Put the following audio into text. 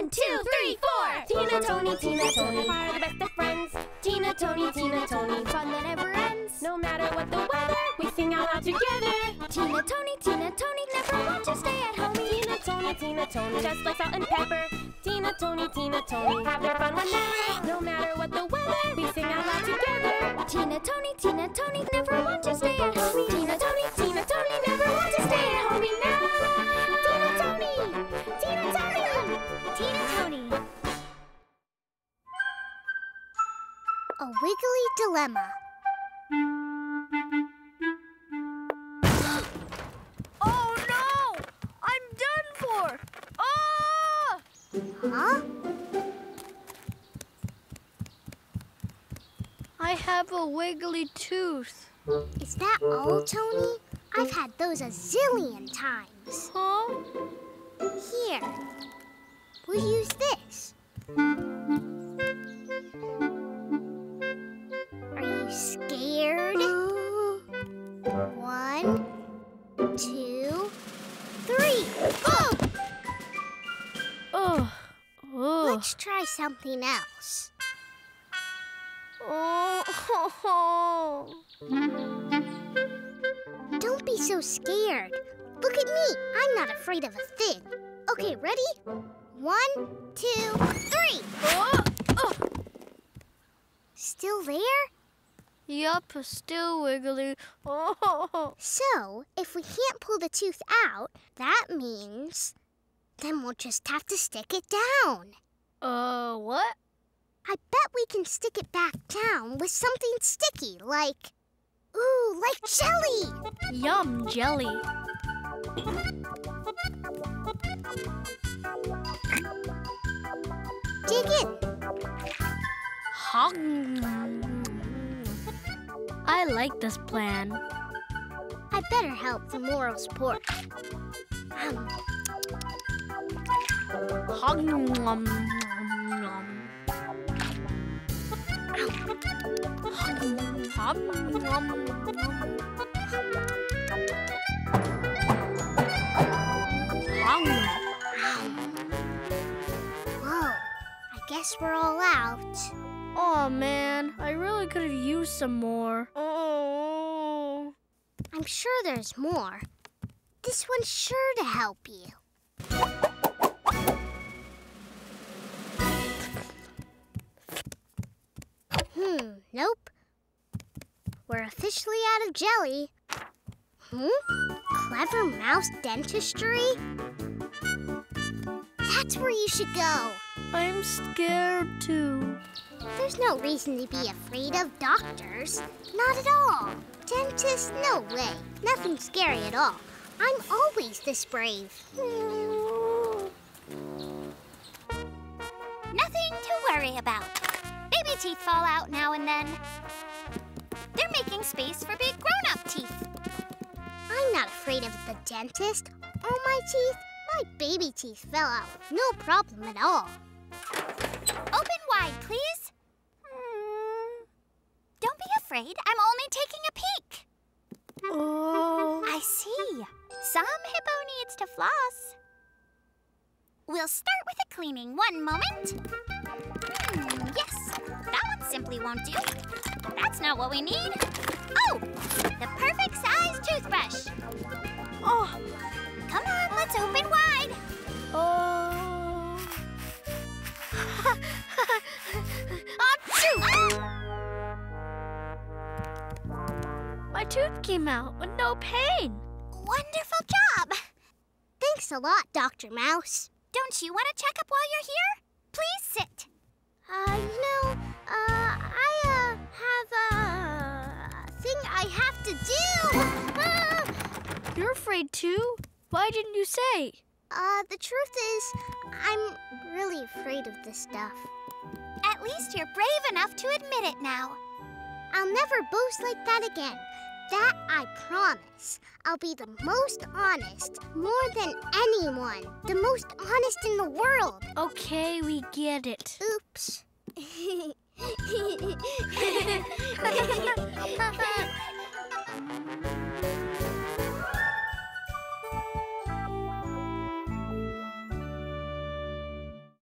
1, 2, 3, 4. Tina, Tony, Tina, Tony, are the best of friends. Tina, Tony, Tina, Tony, fun that never ends. No matter what the weather, we sing out loud together. Tina, Tony, Tina, Tony, never want to stay at home. Tina, Tony, Tina, Tony, just like salt and pepper. Tina, Tony, Tina, Tony, have their fun whenever. No matter what the weather, we sing out loud together. Tina, Tony, Tina, Tony, never want to stay at home. Tina, Tony, Tina, Tony, never want to stay at home. A wiggly dilemma. Oh no! I'm done for! Ah! Huh? I have a wiggly tooth. Is that all, Tony? I've had those a zillion times. Huh? Here. We'll use this. Scared? 1, 2, 3. Oh! Oh. Let's try something else. Oh. Don't be so scared. Look at me. I'm not afraid of a thing. Okay, ready? 1, 2, 3. Oh. Oh. Still there? Yup, still wiggly. Oh. So, if we can't pull the tooth out, that means... Then we'll just have to stick it down. What? I bet we can stick it back down with something sticky, like... Ooh, like jelly! Yum, jelly. Dig in. Hong. I like this plan. I better help the moral support. Whoa, I guess we're all out. Oh man, I really could have used some more. Oh. I'm sure there's more. This one's sure to help you. Nope. We're officially out of jelly. Clever mouse dentistry? That's where you should go. I'm scared too. There's no reason to be afraid of doctors. Not at all. Dentists, no way. Nothing scary at all. I'm always this brave. Nothing to worry about. Baby teeth fall out now and then. They're making space for big grown-up teeth. I'm not afraid of the dentist. All my teeth, my baby teeth fell out. No problem at all. Open wide, please. Don't be afraid. I'm only taking a peek. Oh. I see. Some hippo needs to floss. We'll start with a cleaning. One moment. Yes, that one simply won't do. That's not what we need. Oh, the perfect size toothbrush. Oh. Come on, let's open wide. Oh. Ah! My tooth came out with no pain. Wonderful job. Thanks a lot, Dr. Mouse. Don't you want a checkup while you're here? Please sit. I have a thing I have to do. Ah! You're afraid too? Why didn't you say? The truth is, I'm really afraid of this stuff. At least you're brave enough to admit it now. I'll never boast like that again. That I promise. I'll be the most honest, more than anyone. The most honest in the world. Okay, we get it. Oops.